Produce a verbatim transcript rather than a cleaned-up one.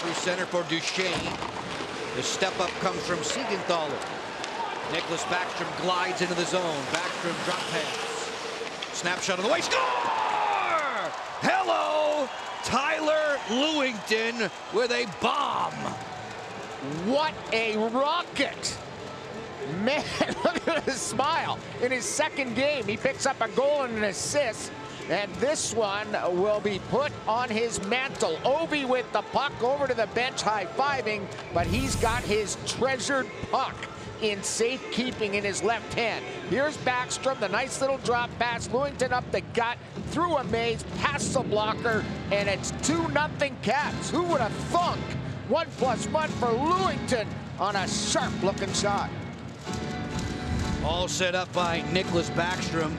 through center for Duchesne. The step up comes from Siegenthaler. Nicklas Backstrom glides into the zone. Backstrom drop pass. Snapshot of the way. Score! Hello, Tyler Lewington with a bomb. What a rocket. Man, look at his smile. In his second game, he picks up a goal and an assist. And this one will be put on his mantle. Ovi with the puck over to the bench, high-fiving, but he's got his treasured puck in safekeeping in his left hand. Here's Backstrom, the nice little drop pass. Lewington up the gut, through a maze, past the blocker, and it's two nothing Caps. Who would have thunk? One plus one for Lewington on a sharp-looking shot. All set up by Nicklas Backstrom.